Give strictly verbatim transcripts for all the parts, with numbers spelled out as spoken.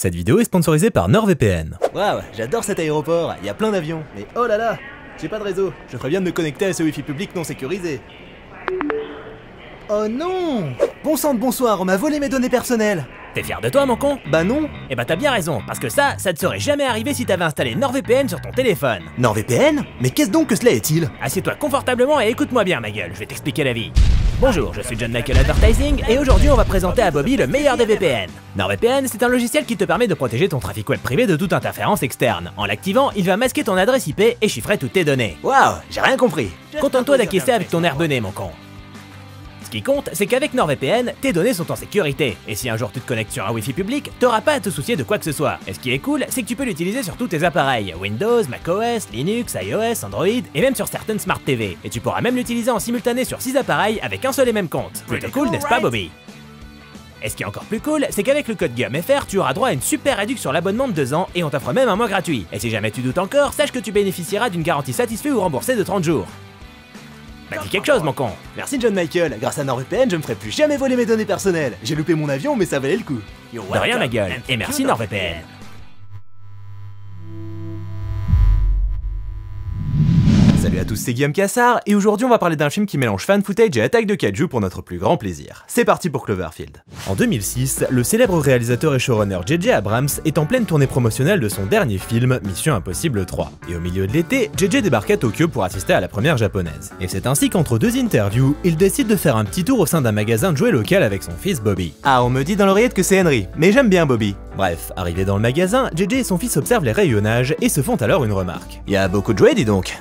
Cette vidéo est sponsorisée par NordVPN. Waouh, j'adore cet aéroport, il y a plein d'avions, mais oh là là, j'ai pas de réseau, je ferais bien de me connecter à ce wifi public non sécurisé. Oh non! Bon sang de bonsoir, on m'a volé mes données personnelles! T'es fier de toi, mon con? Bah non! Eh bah t'as bien raison, parce que ça, ça ne serait jamais arrivé si t'avais installé NordVPN sur ton téléphone. NordVPN? Mais qu'est-ce donc que cela est-il? Assieds-toi confortablement et écoute-moi bien, ma gueule, je vais t'expliquer la vie. Bonjour, je suis John Michael Advertising, et aujourd'hui on va présenter à Bobby le meilleur des V P N. NordVPN, c'est un logiciel qui te permet de protéger ton trafic web privé de toute interférence externe. En l'activant, il va masquer ton adresse I P et chiffrer toutes tes données. Waouh, j'ai rien compris. Contente-toi d'acquiescer avec ton air bené, mon con. Ce qui compte, c'est qu'avec NordVPN, tes données sont en sécurité, et si un jour tu te connectes sur un Wi-Fi public, t'auras pas à te soucier de quoi que ce soit. Et ce qui est cool, c'est que tu peux l'utiliser sur tous tes appareils, Windows, macOS, Linux, iOS, Android, et même sur certaines Smart T V. Et tu pourras même l'utiliser en simultané sur six appareils avec un seul et même compte. Plutôt cool, n'est-ce pas, Bobby? Et ce qui est encore plus cool, c'est qu'avec le code Guillaume F R, tu auras droit à une super réduction sur l'abonnement de deux ans et on t'offre même un mois gratuit. Et si jamais tu doutes encore, sache que tu bénéficieras d'une garantie satisfait ou remboursée de trente jours. Bah dis quelque chose, mon con! Merci John Michael, grâce à NordVPN, je me ferai plus jamais voler mes données personnelles. J'ai loupé mon avion, mais ça valait le coup. De rien, ma gueule, et merci NordVPN. Salut à tous, c'est Guillaume Cassar, et aujourd'hui on va parler d'un film qui mélange fan footage et attaque de kaiju pour notre plus grand plaisir. C'est parti pour Cloverfield. En deux mille six, le célèbre réalisateur et showrunner J J Abrams est en pleine tournée promotionnelle de son dernier film, Mission Impossible trois. Et au milieu de l'été, J J débarque à Tokyo pour assister à la première japonaise. Et c'est ainsi qu'entre deux interviews, il décide de faire un petit tour au sein d'un magasin de jouets local avec son fils Bobby. Ah, on me dit dans l'oreillette que c'est Henry, mais j'aime bien Bobby. Bref, arrivé dans le magasin, J J et son fils observent les rayonnages et se font alors une remarque. Y'a beaucoup de jouets, dis donc.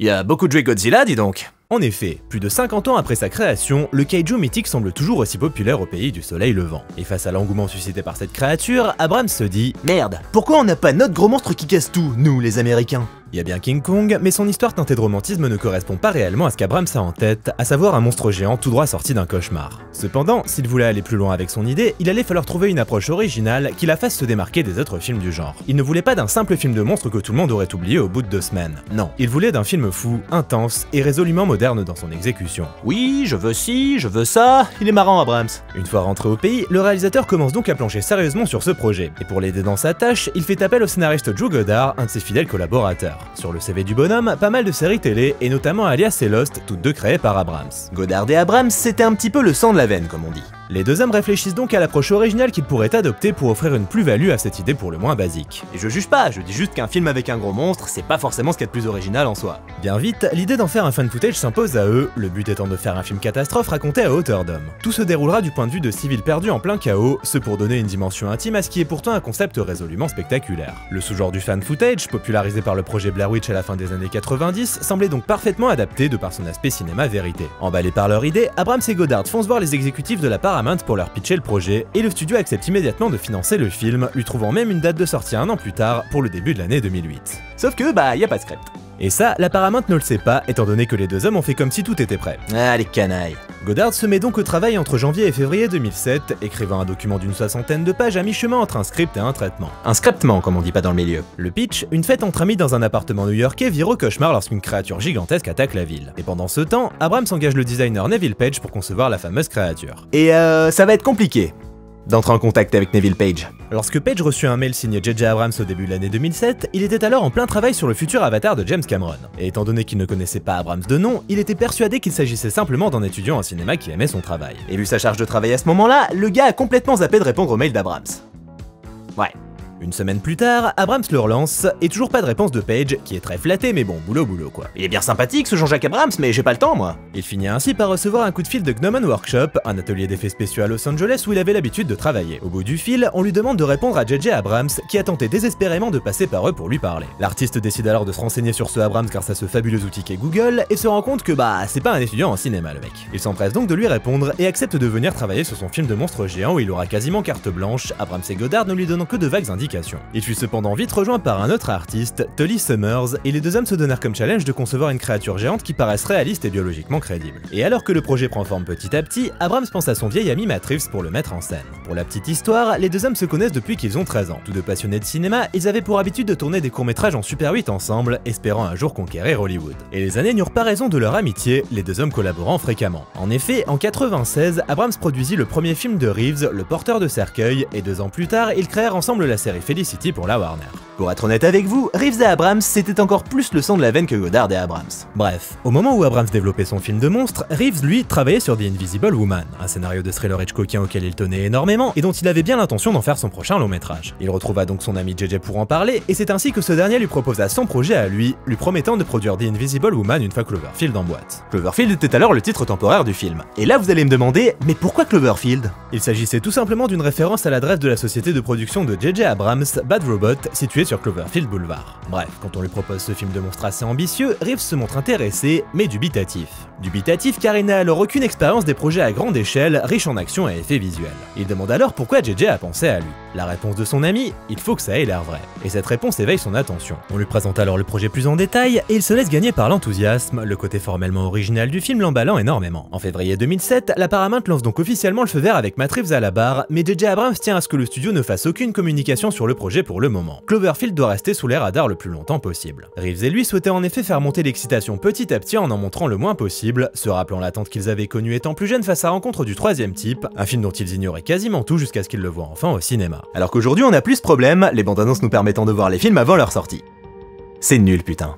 Il y a beaucoup de jouets Godzilla, dis donc. En effet, plus de cinquante ans après sa création, le kaiju mythique semble toujours aussi populaire au pays du soleil levant. Et face à l'engouement suscité par cette créature, Abrams se dit « Merde, pourquoi on n'a pas notre gros monstre qui casse tout, nous les Américains ?» Il y a bien King Kong, mais son histoire teintée de romantisme ne correspond pas réellement à ce qu'Abrams a en tête, à savoir un monstre géant tout droit sorti d'un cauchemar. Cependant, s'il voulait aller plus loin avec son idée, il allait falloir trouver une approche originale qui la fasse se démarquer des autres films du genre. Il ne voulait pas d'un simple film de monstre que tout le monde aurait oublié au bout de deux semaines. Non, il voulait d'un film fou, intense et résolument moderne dans son exécution. Oui, je veux ci, je veux ça, il est marrant Abrams. Une fois rentré au pays, le réalisateur commence donc à plancher sérieusement sur ce projet. Et pour l'aider dans sa tâche, il fait appel au scénariste Drew Goddard, un de ses fidèles collaborateurs. Sur le C V du bonhomme, pas mal de séries télé, et notamment Alias et Lost, toutes deux créées par Abrams. Goddard et Abrams, c'était un petit peu le sang de la veine, comme on dit. Les deux hommes réfléchissent donc à l'approche originale qu'ils pourraient adopter pour offrir une plus-value à cette idée pour le moins basique. Et je juge pas, je dis juste qu'un film avec un gros monstre, c'est pas forcément ce qu'il y a de plus original en soi. Bien vite, l'idée d'en faire un fan footage s'impose à eux, le but étant de faire un film catastrophe raconté à hauteur d'homme. Tout se déroulera du point de vue de civils perdus en plein chaos, ce pour donner une dimension intime à ce qui est pourtant un concept résolument spectaculaire. Le sous-genre du fan footage, popularisé par le projet Blair Witch à la fin des années quatre-vingt-dix, semblait donc parfaitement adapté de par son aspect cinéma-vérité. Emballés par leur idée, Abrams et Goddard foncent voir les exécutifs de la Paramount pour leur pitcher le projet, et le studio accepte immédiatement de financer le film, lui trouvant même une date de sortie un an plus tard, pour le début de l'année deux mille huit. Sauf que, bah, y a pas de script. Et ça, la Paramount ne le sait pas, étant donné que les deux hommes ont fait comme si tout était prêt. Ah, les canailles. Goddard se met donc au travail entre janvier et février deux mille sept, écrivant un document d'une soixantaine de pages à mi-chemin entre un script et un traitement. Un scriptement, comme on dit pas dans le milieu. Le pitch, une fête entre amis dans un appartement new-yorkais vire au cauchemar lorsqu'une créature gigantesque attaque la ville. Et pendant ce temps, Abrams engage le designer Neville Page pour concevoir la fameuse créature. Et euh, ça va être compliqué d'entrer en contact avec Neville Page. Lorsque Page reçut un mail signé J J Abrams au début de l'année deux mille sept, il était alors en plein travail sur le futur Avatar de James Cameron. Et étant donné qu'il ne connaissait pas Abrams de nom, il était persuadé qu'il s'agissait simplement d'un étudiant en cinéma qui aimait son travail. Et vu sa charge de travail à ce moment-là, le gars a complètement zappé de répondre au mail d'Abrams. Ouais. Une semaine plus tard, Abrams le relance, et toujours pas de réponse de Page, qui est très flatté mais bon, boulot boulot quoi. Il est bien sympathique ce Jean-Jacques Abrams, mais j'ai pas le temps moi. Il finit ainsi par recevoir un coup de fil de Gnomon Workshop, un atelier d'effets spéciaux à Los Angeles où il avait l'habitude de travailler. Au bout du fil, on lui demande de répondre à J J Abrams, qui a tenté désespérément de passer par eux pour lui parler. L'artiste décide alors de se renseigner sur ce Abrams grâce à ce fabuleux outil qu'est Google, et se rend compte que bah, c'est pas un étudiant en cinéma le mec. Il s'empresse donc de lui répondre, et accepte de venir travailler sur son film de monstre géant où il aura quasiment carte blanche, Abrams et Goddard ne lui donnant que de vagues indications. Il fut cependant vite rejoint par un autre artiste, Tully Summers, et les deux hommes se donnèrent comme challenge de concevoir une créature géante qui paraisse réaliste et biologiquement crédible. Et alors que le projet prend forme petit à petit, Abrams pense à son vieil ami Matt Reeves pour le mettre en scène. Pour la petite histoire, les deux hommes se connaissent depuis qu'ils ont treize ans. Tous deux passionnés de cinéma, ils avaient pour habitude de tourner des courts-métrages en Super huit ensemble, espérant un jour conquérir Hollywood. Et les années n'eurent pas raison de leur amitié, les deux hommes collaborant fréquemment. En effet, en quatre-vingt-seize, Abrams produisit le premier film de Reeves, Le Porteur de cercueil, et deux ans plus tard, ils créèrent ensemble la série Félicitie pour la Warner. Pour être honnête avec vous, Reeves et Abrams, c'était encore plus le sang de la veine que Goddard et Abrams. Bref, au moment où Abrams développait son film de monstre, Reeves, lui, travaillait sur The Invisible Woman, un scénario de thriller hitchcockien auquel il tenait énormément et dont il avait bien l'intention d'en faire son prochain long métrage. Il retrouva donc son ami J J pour en parler, et c'est ainsi que ce dernier lui proposa son projet à lui, lui promettant de produire The Invisible Woman une fois Cloverfield en boîte. Cloverfield était alors le titre temporaire du film. Et là vous allez me demander, mais pourquoi Cloverfield? Il s'agissait tout simplement d'une référence à l'adresse de la société de production de J J Abrams, Bad Robot, située sur Cloverfield Boulevard. Bref, quand on lui propose ce film de monstre assez ambitieux, Reeves se montre intéressé, mais dubitatif. Dubitatif car il n'a alors aucune expérience des projets à grande échelle, riches en actions et effets visuels. Il demande alors pourquoi J J a pensé à lui. La réponse de son ami, il faut que ça ait l'air vrai. Et cette réponse éveille son attention. On lui présente alors le projet plus en détail, et il se laisse gagner par l'enthousiasme, le côté formellement original du film l'emballant énormément. En février deux mille sept, la Paramount lance donc officiellement le feu vert avec Matt Reeves à la barre, mais J J Abrams tient à ce que le studio ne fasse aucune communication sur le projet pour le moment. Cloverfield doit rester sous les radars le plus longtemps possible. Reeves et lui souhaitaient en effet faire monter l'excitation petit à petit en en montrant le moins possible, se rappelant l'attente qu'ils avaient connue étant plus jeunes face à Rencontre du troisième type, un film dont ils ignoraient quasiment tout jusqu'à ce qu'ils le voient enfin au cinéma. Alors qu'aujourd'hui on a plus ce problème, les bandes annonces nous permettant de voir les films avant leur sortie. C'est nul putain.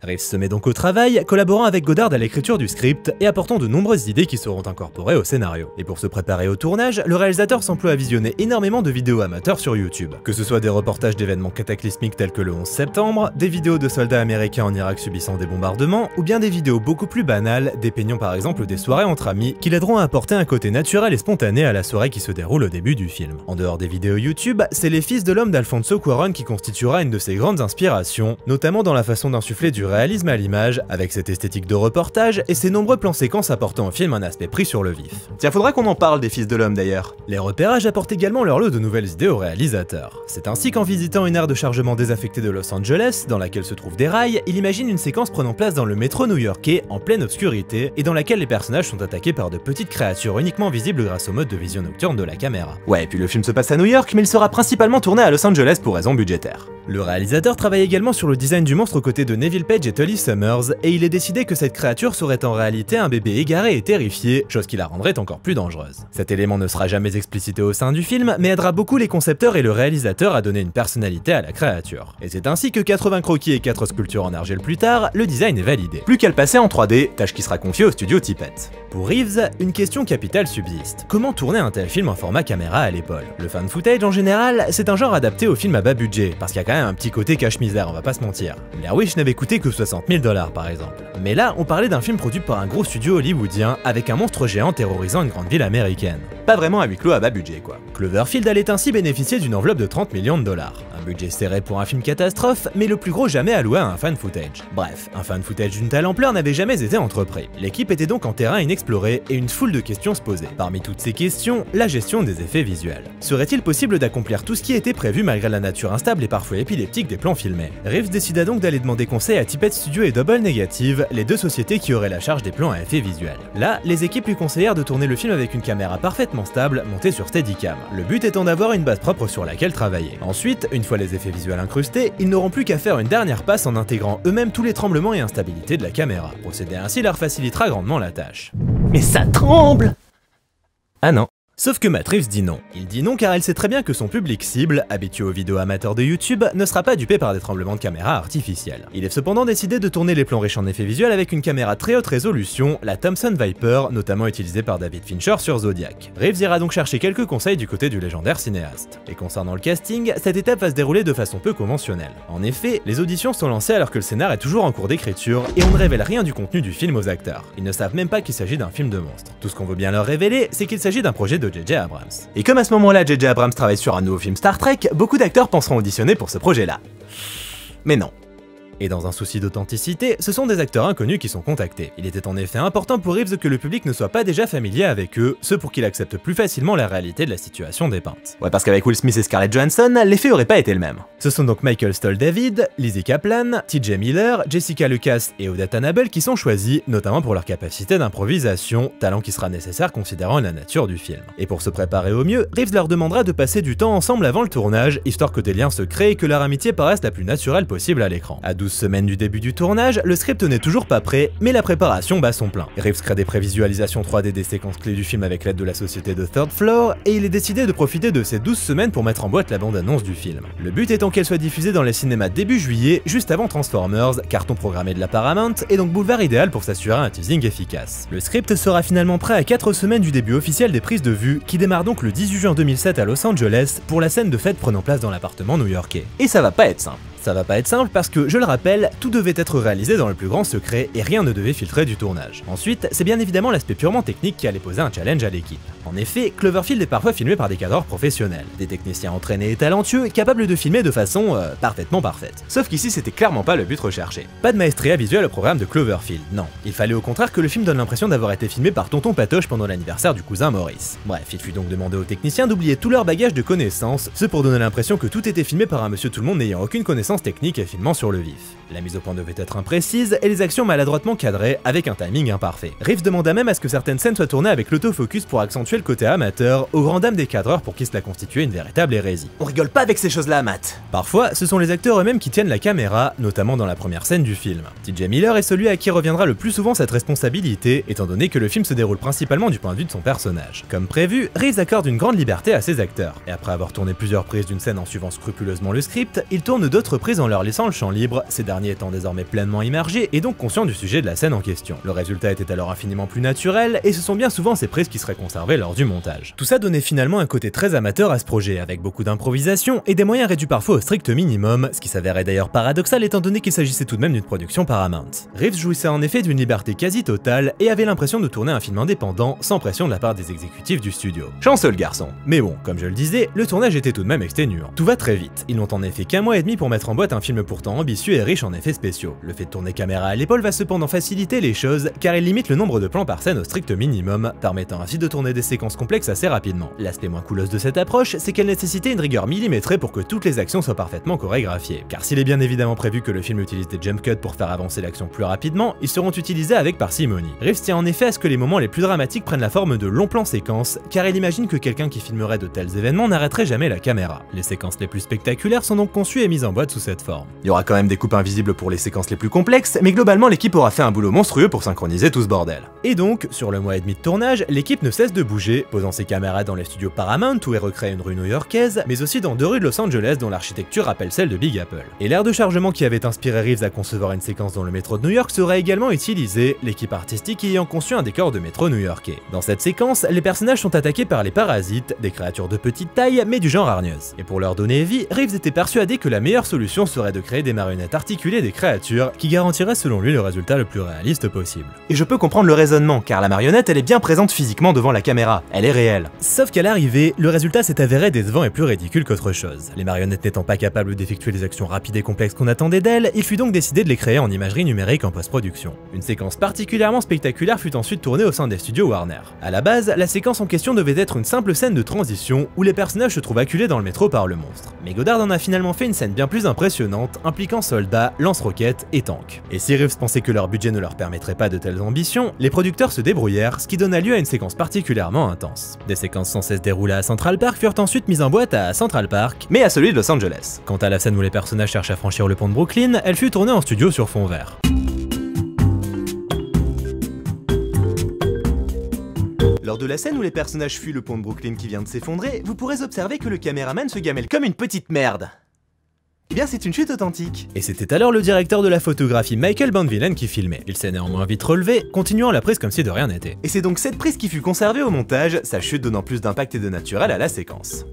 Reeves se met donc au travail, collaborant avec Goddard à l'écriture du script et apportant de nombreuses idées qui seront incorporées au scénario. Et pour se préparer au tournage, le réalisateur s'emploie à visionner énormément de vidéos amateurs sur YouTube. Que ce soit des reportages d'événements cataclysmiques tels que le onze septembre, des vidéos de soldats américains en Irak subissant des bombardements, ou bien des vidéos beaucoup plus banales, dépeignant par exemple des soirées entre amis, qui l'aideront à apporter un côté naturel et spontané à la soirée qui se déroule au début du film. En dehors des vidéos YouTube, c'est Les Fils de l'Homme d'Alfonso Cuarón qui constituera une de ses grandes inspirations, notamment dans la façon d'insuffler du réalisme à l'image, avec cette esthétique de reportage et ses nombreux plans séquences apportant au film un aspect pris sur le vif. Tiens, faudra qu'on en parle des Fils de l'Homme d'ailleurs. Les repérages apportent également leur lot de nouvelles idées au réalisateur. C'est ainsi qu'en visitant une aire de chargement désaffectée de Los Angeles, dans laquelle se trouvent des rails, il imagine une séquence prenant place dans le métro new-yorkais, en pleine obscurité, et dans laquelle les personnages sont attaqués par de petites créatures uniquement visibles grâce au mode de vision nocturne de la caméra. Ouais, et puis le film se passe à New York, mais il sera principalement tourné à Los Angeles pour raisons budgétaires. Le réalisateur travaille également sur le design du monstre aux côtés de Neville Page et Tully Summers, et il est décidé que cette créature serait en réalité un bébé égaré et terrifié, chose qui la rendrait encore plus dangereuse. Cet élément ne sera jamais explicité au sein du film, mais aidera beaucoup les concepteurs et le réalisateur à donner une personnalité à la créature. Et c'est ainsi que quatre-vingts croquis et quatre sculptures en argile plus tard, le design est validé. Plus qu'à le passer en trois D, tâche qui sera confiée au studio Tippett. Pour Reeves, une question capitale subsiste. Comment tourner un tel film en format caméra à l'épaule? Le fan footage en général, c'est un genre adapté aux films à bas budget, parce qu'il y a quand même un petit côté cache-misère, on va pas se mentir. La Wish n'avait coûté que soixante mille dollars par exemple. Mais là, on parlait d'un film produit par un gros studio hollywoodien avec un monstre géant terrorisant une grande ville américaine. Pas vraiment à huis clos à bas budget quoi. Cloverfield allait ainsi bénéficier d'une enveloppe de trente millions de dollars. Un budget serré pour un film catastrophe, mais le plus gros jamais alloué à un fan footage. Bref, un fan footage d'une telle ampleur n'avait jamais été entrepris. L'équipe était donc en terrain inexploré et une foule de questions se posaient. Parmi toutes ces questions, la gestion des effets visuels. Serait-il possible d'accomplir tout ce qui était prévu malgré la nature instable et parfois épileptique des plans filmés? Reeves décida donc d'aller demander conseil à Tippett Studio et Double Negative, les deux sociétés qui auraient la charge des plans à effets visuels. Là, les équipes lui conseillèrent de tourner le film avec une caméra parfaitement stable montée sur Steadicam, le but étant d'avoir une base propre sur laquelle travailler. Ensuite, une fois les effets visuels incrustés, ils n'auront plus qu'à faire une dernière passe en intégrant eux-mêmes tous les tremblements et instabilités de la caméra. Procéder ainsi leur facilitera grandement la tâche. Mais ça tremble! Ah non. Sauf que Matt Reeves dit non. Il dit non car il sait très bien que son public cible, habitué aux vidéos amateurs de YouTube, ne sera pas dupé par des tremblements de caméra artificiels. Il est cependant décidé de tourner les plans riches en effets visuels avec une caméra très haute résolution, la Thompson Viper, notamment utilisée par David Fincher sur Zodiac. Reeves ira donc chercher quelques conseils du côté du légendaire cinéaste. Et concernant le casting, cette étape va se dérouler de façon peu conventionnelle. En effet, les auditions sont lancées alors que le scénar est toujours en cours d'écriture et on ne révèle rien du contenu du film aux acteurs. Ils ne savent même pas qu'il s'agit d'un film de monstre. Tout ce qu'on veut bien leur révéler, c'est qu'il s'agit d'un projet de J J Abrams. Et comme à ce moment-là, J J Abrams travaille sur un nouveau film Star Trek, beaucoup d'acteurs penseront auditionner pour ce projet-là. Mais non. Et dans un souci d'authenticité, ce sont des acteurs inconnus qui sont contactés. Il était en effet important pour Reeves que le public ne soit pas déjà familier avec eux, ce pour qu'il accepte plus facilement la réalité de la situation dépeinte. Ouais, parce qu'avec Will Smith et Scarlett Johansson, l'effet aurait pas été le même. Ce sont donc Michael Stahl-David, Lizzy Caplan, T J Miller, Jessica Lucas et Odette Annable qui sont choisis, notamment pour leur capacité d'improvisation, talent qui sera nécessaire considérant la nature du film. Et pour se préparer au mieux, Reeves leur demandera de passer du temps ensemble avant le tournage, histoire que des liens se créent et que leur amitié paraisse la plus naturelle possible à l'écran. À douze semaines du début du tournage, le script n'est toujours pas prêt, mais la préparation bat son plein. Reeves crée des prévisualisations trois D des séquences clés du film avec l'aide de la société de Third Floor, et il est décidé de profiter de ces douze semaines pour mettre en boîte la bande-annonce du film. Le but étant qu'elle soit diffusée dans les cinémas début juillet, juste avant Transformers, carton programmé de la Paramount, et donc boulevard idéal pour s'assurer un teasing efficace. Le script sera finalement prêt à quatre semaines du début officiel des prises de vue, qui démarre donc le dix-huit juin deux mille sept à Los Angeles pour la scène de fête prenant place dans l'appartement new-yorkais. Et ça va pas être simple. Ça va pas être simple parce que, je le rappelle, tout devait être réalisé dans le plus grand secret et rien ne devait filtrer du tournage. Ensuite, c'est bien évidemment l'aspect purement technique qui allait poser un challenge à l'équipe. En effet, Cloverfield est parfois filmé par des cadreurs professionnels, des techniciens entraînés et talentueux, capables de filmer de façon euh, parfaitement parfaite. Sauf qu'ici, c'était clairement pas le but recherché. Pas de maestria visuelle au programme de Cloverfield, non. Il fallait au contraire que le film donne l'impression d'avoir été filmé par Tonton Patoche pendant l'anniversaire du cousin Maurice. Bref, il fut donc demandé aux techniciens d'oublier tout leur bagage de connaissances, ce pour donner l'impression que tout était filmé par un monsieur tout le monde n'ayant aucune connaissance technique et filmant sur le vif. La mise au point devait être imprécise et les actions maladroitement cadrées avec un timing imparfait. Reeves demanda même à ce que certaines scènes soient tournées avec l'autofocus pour accentuer le côté amateur, aux grandes dames des cadreurs pour qui cela constituait une véritable hérésie. On rigole pas avec ces choses-là, Matt. Parfois, ce sont les acteurs eux-mêmes qui tiennent la caméra, notamment dans la première scène du film. T J Miller est celui à qui reviendra le plus souvent cette responsabilité, étant donné que le film se déroule principalement du point de vue de son personnage. Comme prévu, Reeves accorde une grande liberté à ses acteurs, et après avoir tourné plusieurs prises d'une scène en suivant scrupuleusement le script, il tourne d'autres prises en leur laissant le champ libre, ces derniers étant désormais pleinement immergés et donc conscients du sujet de la scène en question. Le résultat était alors infiniment plus naturel, et ce sont bien souvent ces prises qui seraient conservées lors du montage. Tout ça donnait finalement un côté très amateur à ce projet, avec beaucoup d'improvisation et des moyens réduits parfois au strict minimum, ce qui s'avérait d'ailleurs paradoxal étant donné qu'il s'agissait tout de même d'une production Paramount. Reeves jouissait en effet d'une liberté quasi totale et avait l'impression de tourner un film indépendant, sans pression de la part des exécutifs du studio. Chanceux le garçon. Mais bon, comme je le disais, le tournage était tout de même exténuant. Tout va très vite, ils n'ont en effet qu'un mois et demi pour mettre en boîte un film pourtant ambitieux et riche en effets spéciaux. Le fait de tourner caméra à l'épaule va cependant faciliter les choses car il limite le nombre de plans par scène au strict minimum, permettant ainsi de tourner des séquences complexes assez rapidement. L'aspect moins coolos de cette approche, c'est qu'elle nécessitait une rigueur millimétrée pour que toutes les actions soient parfaitement chorégraphiées. Car s'il est bien évidemment prévu que le film utilise des jump cuts pour faire avancer l'action plus rapidement, ils seront utilisés avec parcimonie. Reeves tient en effet à ce que les moments les plus dramatiques prennent la forme de longs plans séquences car il imagine que quelqu'un qui filmerait de tels événements n'arrêterait jamais la caméra. Les séquences les plus spectaculaires sont donc conçues et mises en boîte sous cette forme. Il y aura quand même des coupes invisibles pour les séquences les plus complexes, mais globalement l'équipe aura fait un boulot monstrueux pour synchroniser tout ce bordel. Et donc, sur le mois et demi de tournage, l'équipe ne cesse de bouger, posant ses caméras dans les studios Paramount où est recréée une rue new-yorkaise, mais aussi dans deux rues de Los Angeles dont l'architecture rappelle celle de Big Apple. Et l'aire de chargement qui avait inspiré Reeves à concevoir une séquence dans le métro de New York sera également utilisée, l'équipe artistique ayant conçu un décor de métro new-yorkais. Dans cette séquence, les personnages sont attaqués par les parasites, des créatures de petite taille mais du genre hargneuse. Et pour leur donner vie, Reeves était persuadé que la meilleure solution serait de créer des marionnettes articulées des créatures qui garantiraient selon lui le résultat le plus réaliste possible. Et je peux comprendre le raisonnement, car la marionnette elle est bien présente physiquement devant la caméra, elle est réelle. Sauf qu'à l'arrivée, le résultat s'est avéré décevant et plus ridicule qu'autre chose. Les marionnettes n'étant pas capables d'effectuer les actions rapides et complexes qu'on attendait d'elles, il fut donc décidé de les créer en imagerie numérique en post-production. Une séquence particulièrement spectaculaire fut ensuite tournée au sein des studios Warner. À la base, la séquence en question devait être une simple scène de transition où les personnages se trouvent acculés dans le métro par le monstre. Mais Goddard en a finalement fait une scène bien plus impressionnante, impliquant soldats, lance-roquettes et tanks. Et si Reeves pensait que leur budget ne leur permettrait pas de telles ambitions, les producteurs se débrouillèrent, ce qui donna lieu à une séquence particulièrement intense. Des séquences sans cesse déroulées à Central Park furent ensuite mises en boîte à Central Park, mais à celui de Los Angeles. Quant à la scène où les personnages cherchent à franchir le pont de Brooklyn, elle fut tournée en studio sur fond vert. Lors de la scène où les personnages fuient le pont de Brooklyn qui vient de s'effondrer, vous pourrez observer que le caméraman se gamelle comme une petite merde. Eh bien c'est une chute authentique. Et c'était alors le directeur de la photographie Michael Bandvillain qui filmait. Il s'est néanmoins vite relevé, continuant la prise comme si de rien n'était. Et c'est donc cette prise qui fut conservée au montage, sa chute donnant plus d'impact et de naturel à la séquence.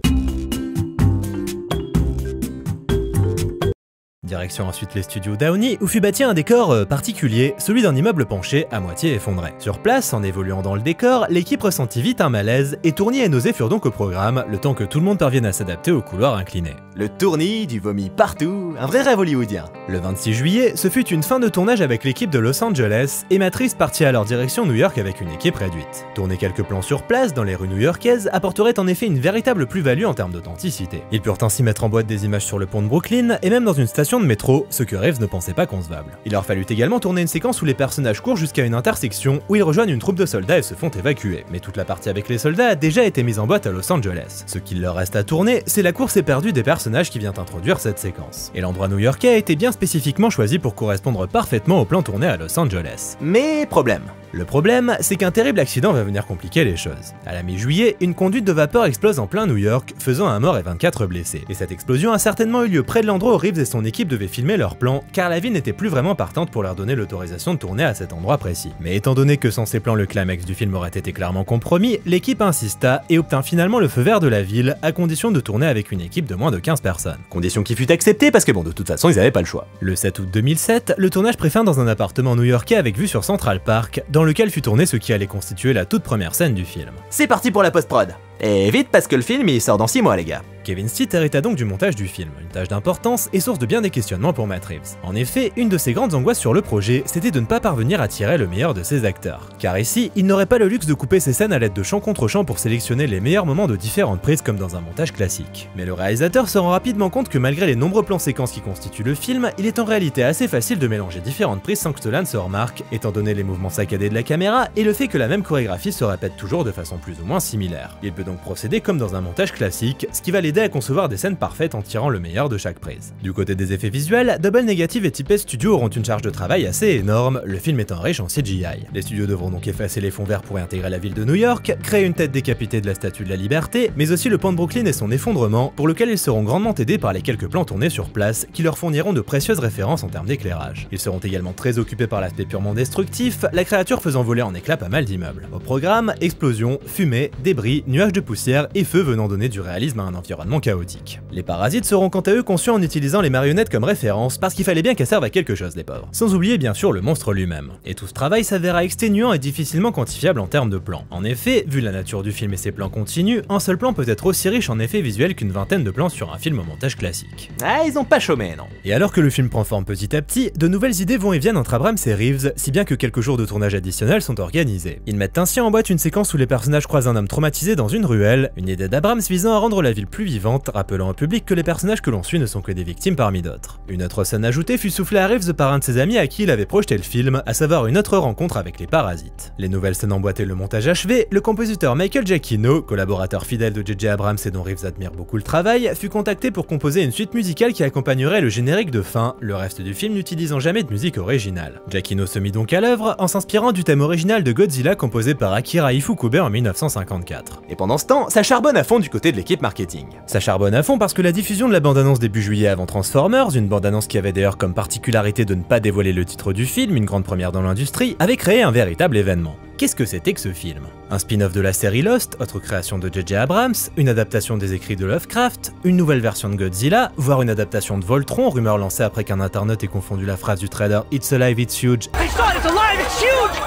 Direction ensuite les studios Downey, où fut bâti un décor particulier, celui d'un immeuble penché à moitié effondré. Sur place, en évoluant dans le décor, l'équipe ressentit vite un malaise, et Tourny et Nausée furent donc au programme, le temps que tout le monde parvienne à s'adapter au couloir incliné. Le Tourny, du vomi partout, un vrai rêve hollywoodien. Le vingt-six juillet, ce fut une fin de tournage avec l'équipe de Los Angeles, et Matrice partit alors direction New York avec une équipe réduite. Tourner quelques plans sur place, dans les rues new-yorkaises, apporterait en effet une véritable plus-value en termes d'authenticité. Ils purent ainsi mettre en boîte des images sur le pont de Brooklyn, et même dans une station de métro, ce que Reeves ne pensait pas concevable. Il leur fallut également tourner une séquence où les personnages courent jusqu'à une intersection où ils rejoignent une troupe de soldats et se font évacuer, mais toute la partie avec les soldats a déjà été mise en boîte à Los Angeles. Ce qu'il leur reste à tourner, c'est la course éperdue des personnages qui vient introduire cette séquence. Et l'endroit new-yorkais a été bien spécifiquement choisi pour correspondre parfaitement au plan tourné à Los Angeles. Mais problème. Le problème, c'est qu'un terrible accident va venir compliquer les choses. À la mi-juillet, une conduite de vapeur explose en plein New York, faisant un mort et vingt-quatre blessés. Et cette explosion a certainement eu lieu près de l'endroit où Reeves et son équipe devaient filmer leur plan, car la ville n'était plus vraiment partante pour leur donner l'autorisation de tourner à cet endroit précis. Mais étant donné que sans ces plans le climax du film aurait été clairement compromis, l'équipe insista et obtint finalement le feu vert de la ville, à condition de tourner avec une équipe de moins de quinze personnes. Condition qui fut acceptée parce que bon, de toute façon ils avaient pas le choix. Le sept août deux mille sept, le tournage prit fin dans un appartement new-yorkais avec vue sur Central Park, dans lequel fut tourné ce qui allait constituer la toute première scène du film. C'est parti pour la post-prod! Et vite parce que le film il sort dans six mois les gars. Kevin Stitt hérita donc du montage du film, une tâche d'importance et source de bien des questionnements pour Matt Reeves. En effet, une de ses grandes angoisses sur le projet, c'était de ne pas parvenir à tirer le meilleur de ses acteurs. Car ici, il n'aurait pas le luxe de couper ses scènes à l'aide de champ contre champ pour sélectionner les meilleurs moments de différentes prises comme dans un montage classique. Mais le réalisateur se rend rapidement compte que malgré les nombreux plans séquences qui constituent le film, il est en réalité assez facile de mélanger différentes prises sans que cela ne se remarque, étant donné les mouvements saccadés de la caméra et le fait que la même chorégraphie se répète toujours de façon plus ou moins similaire. Il peut donc procéder comme dans un montage classique, ce qui va l'aider à concevoir des scènes parfaites en tirant le meilleur de chaque prise. Du côté des effets visuels, Double Negative et Tippett Studio auront une charge de travail assez énorme, le film étant riche en C G I. Les studios devront donc effacer les fonds verts pour réintégrer la ville de New York, créer une tête décapitée de la Statue de la Liberté, mais aussi le pont de Brooklyn et son effondrement, pour lequel ils seront grandement aidés par les quelques plans tournés sur place, qui leur fourniront de précieuses références en termes d'éclairage. Ils seront également très occupés par l'aspect purement destructif, la créature faisant voler en éclats pas mal d'immeubles. Au programme, explosions, fumée, débris, nuages de poussière et feu venant donner du réalisme à un environnement chaotique. Les parasites seront quant à eux conçus en utilisant les marionnettes comme référence parce qu'il fallait bien qu'elles servent à quelque chose les pauvres. Sans oublier bien sûr le monstre lui-même. Et tout ce travail s'avéra exténuant et difficilement quantifiable en termes de plans. En effet, vu la nature du film et ses plans continus, un seul plan peut être aussi riche en effets visuels qu'une vingtaine de plans sur un film au montage classique. Ah, ils ont pas chômé non. Et alors que le film prend forme petit à petit, de nouvelles idées vont et viennent entre Abrams et Reeves, si bien que quelques jours de tournage additionnels sont organisés. Ils mettent ainsi en boîte une séquence où les personnages croisent un homme traumatisé dans une ruelle, une idée d'Abrams visant à rendre la ville plus vivante, rappelant au public que les personnages que l'on suit ne sont que des victimes parmi d'autres. Une autre scène ajoutée fut soufflée à Reeves par un de ses amis à qui il avait projeté le film, à savoir une autre rencontre avec les parasites. Les nouvelles scènes emboîtées et le montage achevé, le compositeur Michael Giacchino, collaborateur fidèle de J J Abrams et dont Reeves admire beaucoup le travail, fut contacté pour composer une suite musicale qui accompagnerait le générique de fin, le reste du film n'utilisant jamais de musique originale. Giacchino se mit donc à l'œuvre en s'inspirant du thème original de Godzilla composé par Akira Ifukube en mille neuf cent cinquante-quatre. Et pendant ce temps, ça charbonne à fond du côté de l'équipe marketing. Ça charbonne à fond parce que la diffusion de la bande-annonce début juillet avant Transformers, une bande-annonce qui avait d'ailleurs comme particularité de ne pas dévoiler le titre du film, une grande première dans l'industrie, avait créé un véritable événement. Qu'est-ce que c'était que ce film? Un spin-off de la série Lost, autre création de J J Abrams, une adaptation des écrits de Lovecraft, une nouvelle version de Godzilla, voire une adaptation de Voltron, rumeur lancée après qu'un internaute ait confondu la phrase du trailer « It's alive, it's huge »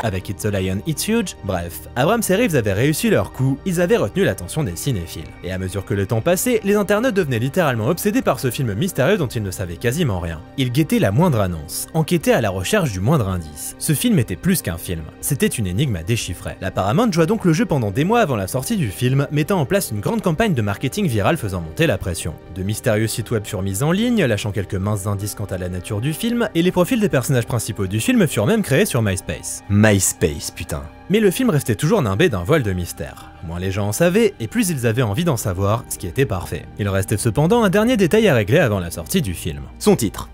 avec « It's a lion, it's huge ». Bref, Abrams et Reeves avaient réussi leur coup, ils avaient retenu l'attention des cinéphiles. Et à mesure que le temps passait, les internautes devenaient littéralement obsédés par ce film mystérieux dont ils ne savaient quasiment rien. Ils guettaient la moindre annonce, enquêtaient à la recherche du moindre indice. Ce film était plus qu'un film, c'était une énigme à déchiffrer. La Paramount joua donc le jeu pendant des mois avant la sortie du film, mettant en place une grande campagne de marketing viral faisant monter la pression. De mystérieux sites web furent mis en ligne, lâchant quelques minces indices quant à la nature du film, et les profils des personnages principaux du film furent même créés sur MySpace. MySpace, putain. Mais le film restait toujours nimbé d'un voile de mystère. Moins les gens en savaient, et plus ils avaient envie d'en savoir, ce qui était parfait. Il restait cependant un dernier détail à régler avant la sortie du film. Son titre.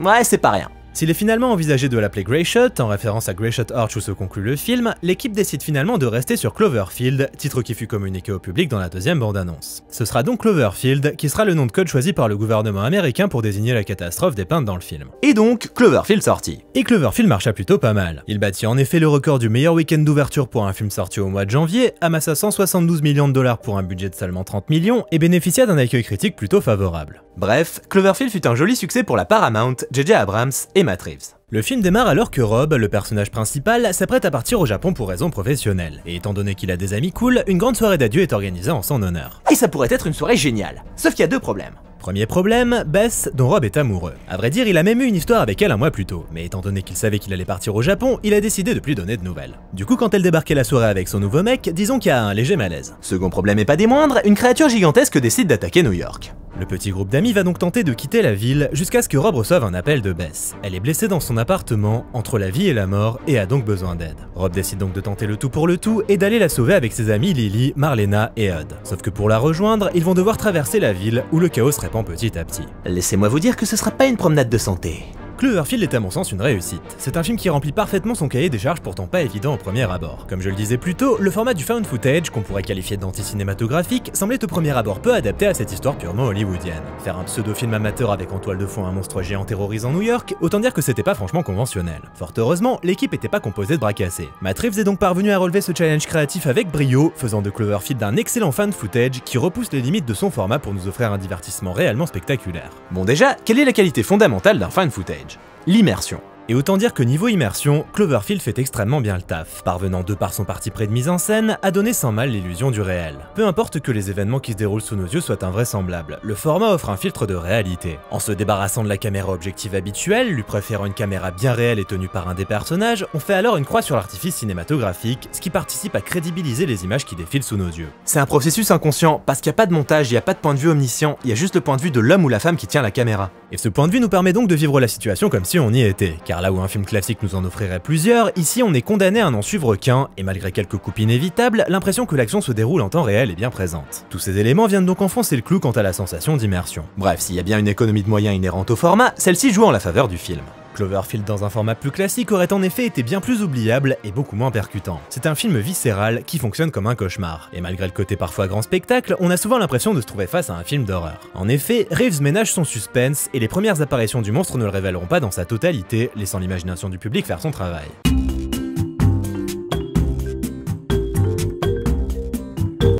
Ouais, c'est pas rien. S'il est finalement envisagé de l'appeler Greyshot, en référence à Greyshot Arch où se conclut le film, l'équipe décide finalement de rester sur Cloverfield, titre qui fut communiqué au public dans la deuxième bande-annonce. Ce sera donc Cloverfield, qui sera le nom de code choisi par le gouvernement américain pour désigner la catastrophe dépeinte dans le film. Et donc, Cloverfield sorti. Et Cloverfield marcha plutôt pas mal. Il battit en effet le record du meilleur week-end d'ouverture pour un film sorti au mois de janvier, amassa cent soixante-douze millions de dollars pour un budget de seulement trente millions, et bénéficia d'un accueil critique plutôt favorable. Bref, Cloverfield fut un joli succès pour la Paramount, J J Abrams et Matt Reeves. Le film démarre alors que Rob, le personnage principal, s'apprête à partir au Japon pour raisons professionnelles. Et étant donné qu'il a des amis cool, une grande soirée d'adieu est organisée en son honneur. Et ça pourrait être une soirée géniale, sauf qu'il y a deux problèmes. Premier problème, Bess, dont Rob est amoureux. A vrai dire, il a même eu une histoire avec elle un mois plus tôt, mais étant donné qu'il savait qu'il allait partir au Japon, il a décidé de plus donner de nouvelles. Du coup, quand elle débarquait la soirée avec son nouveau mec, disons qu'il y a un léger malaise. Second problème et pas des moindres, une créature gigantesque décide d'attaquer New York. Le petit groupe d'amis va donc tenter de quitter la ville jusqu'à ce que Rob reçoive un appel de Bess. Elle est blessée dans son appartement, entre la vie et la mort, et a donc besoin d'aide. Rob décide donc de tenter le tout pour le tout et d'aller la sauver avec ses amis Lily, Marlena et Odd. Sauf que pour la rejoindre, ils vont devoir traverser la ville où le chaos se répand petit à petit. Laissez-moi vous dire que ce sera pas une promenade de santé. Cloverfield est à mon sens une réussite. C'est un film qui remplit parfaitement son cahier des charges pourtant pas évident au premier abord. Comme je le disais plus tôt, le format du found footage, qu'on pourrait qualifier d'anti-cinématographique, semblait au premier abord peu adapté à cette histoire purement hollywoodienne. Faire un pseudo-film amateur avec en toile de fond un monstre géant terrorisant New York, autant dire que c'était pas franchement conventionnel. Fort heureusement, l'équipe était pas composée de bras cassés. Matt Reeves est donc parvenu à relever ce challenge créatif avec brio, faisant de Cloverfield un excellent found footage qui repousse les limites de son format pour nous offrir un divertissement réellement spectaculaire. Bon déjà, quelle est la qualité fondamentale d'un found footage ? L'immersion. Et autant dire que niveau immersion, Cloverfield fait extrêmement bien le taf, parvenant de par son parti pris de mise en scène à donner sans mal l'illusion du réel. Peu importe que les événements qui se déroulent sous nos yeux soient invraisemblables, le format offre un filtre de réalité. En se débarrassant de la caméra objective habituelle, lui préférant une caméra bien réelle et tenue par un des personnages, on fait alors une croix sur l'artifice cinématographique, ce qui participe à crédibiliser les images qui défilent sous nos yeux. C'est un processus inconscient, parce qu'il n'y a pas de montage, il n'y a pas de point de vue omniscient, il y a juste le point de vue de l'homme ou la femme qui tient la caméra. Et ce point de vue nous permet donc de vivre la situation comme si on y était, car là où un film classique nous en offrirait plusieurs, ici on est condamné à n'en suivre qu'un, et malgré quelques coupes inévitables, l'impression que l'action se déroule en temps réel est bien présente. Tous ces éléments viennent donc enfoncer le clou quant à la sensation d'immersion. Bref, s'il y a bien une économie de moyens inhérente au format, celle-ci joue en la faveur du film. Cloverfield dans un format plus classique aurait en effet été bien plus oubliable et beaucoup moins percutant. C'est un film viscéral qui fonctionne comme un cauchemar, et malgré le côté parfois grand spectacle, on a souvent l'impression de se trouver face à un film d'horreur. En effet, Reeves ménage son suspense, et les premières apparitions du monstre ne le révéleront pas dans sa totalité, laissant l'imagination du public faire son travail.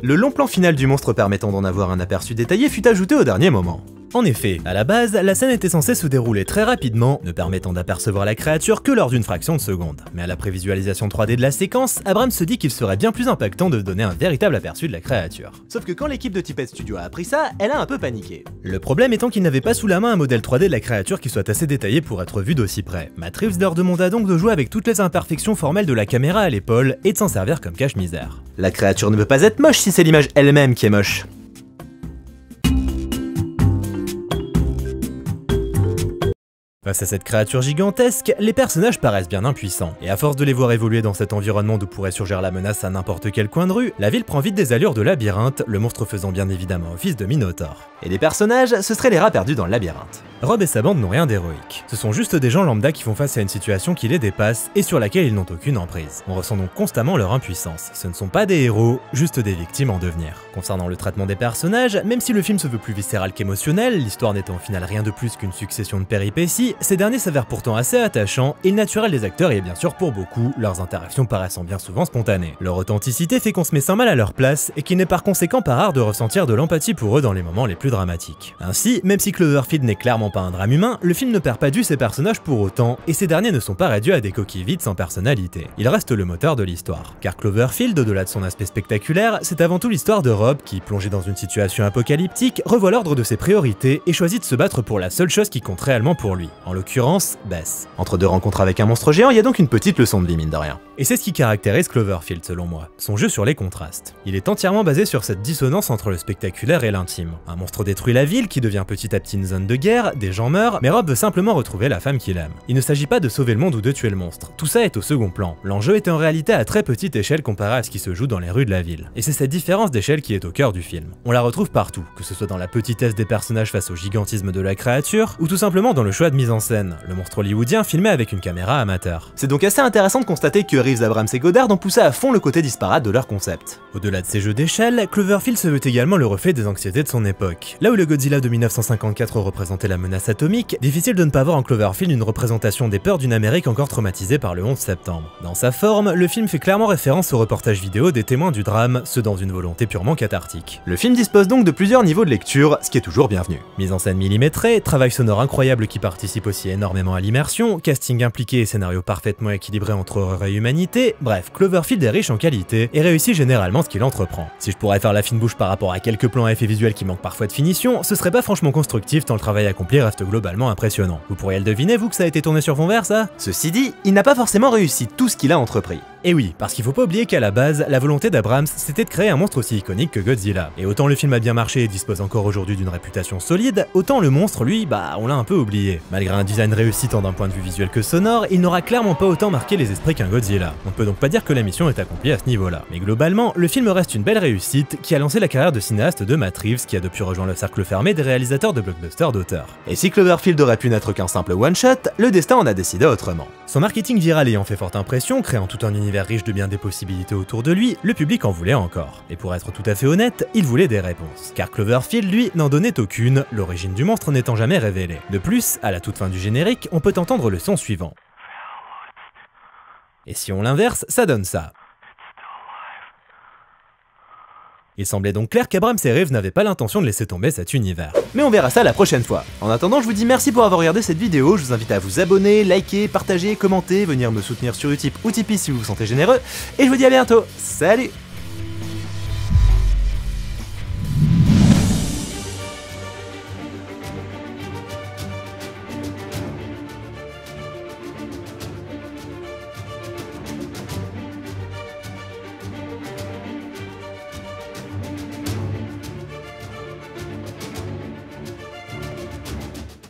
Le long plan final du monstre permettant d'en avoir un aperçu détaillé fut ajouté au dernier moment. En effet, à la base, la scène était censée se dérouler très rapidement, ne permettant d'apercevoir la créature que lors d'une fraction de seconde. Mais à la prévisualisation trois D de la séquence, Abrams se dit qu'il serait bien plus impactant de donner un véritable aperçu de la créature. Sauf que quand l'équipe de Tippett Studio a appris ça, elle a un peu paniqué. Le problème étant qu'il n'avait pas sous la main un modèle trois D de la créature qui soit assez détaillé pour être vu d'aussi près. Matt Reeves leur demanda donc de jouer avec toutes les imperfections formelles de la caméra à l'épaule et de s'en servir comme cache-misère. La créature ne peut pas être moche si c'est l'image elle-même qui est moche. Face à cette créature gigantesque, les personnages paraissent bien impuissants, et à force de les voir évoluer dans cet environnement d'où pourrait surgir la menace à n'importe quel coin de rue, la ville prend vite des allures de labyrinthe, le monstre faisant bien évidemment office de Minotaure. Et les personnages, ce seraient les rats perdus dans le labyrinthe. Rob et sa bande n'ont rien d'héroïque. Ce sont juste des gens lambda qui font face à une situation qui les dépasse et sur laquelle ils n'ont aucune emprise. On ressent donc constamment leur impuissance. Ce ne sont pas des héros, juste des victimes en devenir. Concernant le traitement des personnages, même si le film se veut plus viscéral qu'émotionnel, l'histoire n'étant au final rien de plus qu'une succession de péripéties, ces derniers s'avèrent pourtant assez attachants et le naturel des acteurs et bien sûr pour beaucoup, leurs interactions paraissant bien souvent spontanées. Leur authenticité fait qu'on se met sans mal à leur place et qu'il n'est par conséquent pas rare de ressentir de l'empathie pour eux dans les moments les plus dramatiques. Ainsi, même si Cloverfield n'est clairement pas un drame humain, le film ne perd pas dû ses personnages pour autant et ces derniers ne sont pas réduits à des coquilles vides sans personnalité. Il reste le moteur de l'histoire. Car Cloverfield, au-delà de son aspect spectaculaire, c'est avant tout l'histoire de Rob qui, plongé dans une situation apocalyptique, revoit l'ordre de ses priorités et choisit de se battre pour la seule chose qui compte réellement pour lui. En l'occurrence, Bess. Entre deux rencontres avec un monstre géant, il y a donc une petite leçon de vie mine de rien. Et c'est ce qui caractérise Cloverfield selon moi, son jeu sur les contrastes. Il est entièrement basé sur cette dissonance entre le spectaculaire et l'intime. Un monstre détruit la ville qui devient petit à petit une zone de guerre, des gens meurent, mais Rob veut simplement retrouver la femme qu'il aime. Il ne s'agit pas de sauver le monde ou de tuer le monstre. Tout ça est au second plan. L'enjeu est en réalité à très petite échelle comparé à ce qui se joue dans les rues de la ville. Et c'est cette différence d'échelle qui est au cœur du film. On la retrouve partout, que ce soit dans la petitesse des personnages face au gigantisme de la créature, ou tout simplement dans le choix de mise en scène, le monstre hollywoodien filmé avec une caméra amateur. C'est donc assez intéressant de constater que Reeves, Abrams et Goddard ont poussé à fond le côté disparate de leur concept. Au-delà de ces jeux d'échelle, Cloverfield se veut également le reflet des anxiétés de son époque. Là où le Godzilla de mille neuf cent cinquante-quatre représentait la menace atomique, difficile de ne pas voir en Cloverfield une représentation des peurs d'une Amérique encore traumatisée par le onze septembre. Dans sa forme, le film fait clairement référence au reportage vidéo des témoins du drame, ce dans une volonté purement cathartique. Le film dispose donc de plusieurs niveaux de lecture, ce qui est toujours bienvenu. Mise en scène millimétrée, travail sonore incroyable qui participe aussi énormément à l'immersion, casting impliqué et scénario parfaitement équilibré entre horreur et humanité, bref, Cloverfield est riche en qualité et réussit généralement ce qu'il entreprend. Si je pourrais faire la fine bouche par rapport à quelques plans à effets visuels qui manquent parfois de finition, ce serait pas franchement constructif tant le travail accompli reste globalement impressionnant. Vous pourriez le deviner, vous, que ça a été tourné sur fond vert, ça? Ceci dit, il n'a pas forcément réussi tout ce qu'il a entrepris. Et oui, parce qu'il faut pas oublier qu'à la base, la volonté d'Abrams, c'était de créer un monstre aussi iconique que Godzilla. Et autant le film a bien marché et dispose encore aujourd'hui d'une réputation solide, autant le monstre, lui, bah, on l'a un peu oublié. Malgré un design réussi tant d'un point de vue visuel que sonore, il n'aura clairement pas autant marqué les esprits qu'un Godzilla. On ne peut donc pas dire que la mission est accomplie à ce niveau-là. Mais globalement, le film reste une belle réussite qui a lancé la carrière de cinéaste de Matt Reeves, qui a depuis rejoint le cercle fermé des réalisateurs de blockbusters d'auteurs. Et si Cloverfield aurait pu n'être qu'un simple one-shot, le destin en a décidé autrement. Son marketing viral ayant fait forte impression, créant tout un univers riche de bien des possibilités autour de lui, le public en voulait encore. Et pour être tout à fait honnête, il voulait des réponses. Car Cloverfield, lui, n'en donnait aucune, l'origine du monstre n'étant jamais révélée. De plus, à la toute fin du générique, on peut entendre le son suivant. Et si on l'inverse, ça donne ça. Il semblait donc clair qu'Abrams et Reeves n'avaient pas l'intention de laisser tomber cet univers. Mais on verra ça la prochaine fois. En attendant, je vous dis merci pour avoir regardé cette vidéo, je vous invite à vous abonner, liker, partager, commenter, venir me soutenir sur Utip ou Tipeee si vous vous sentez généreux, et je vous dis à bientôt, salut!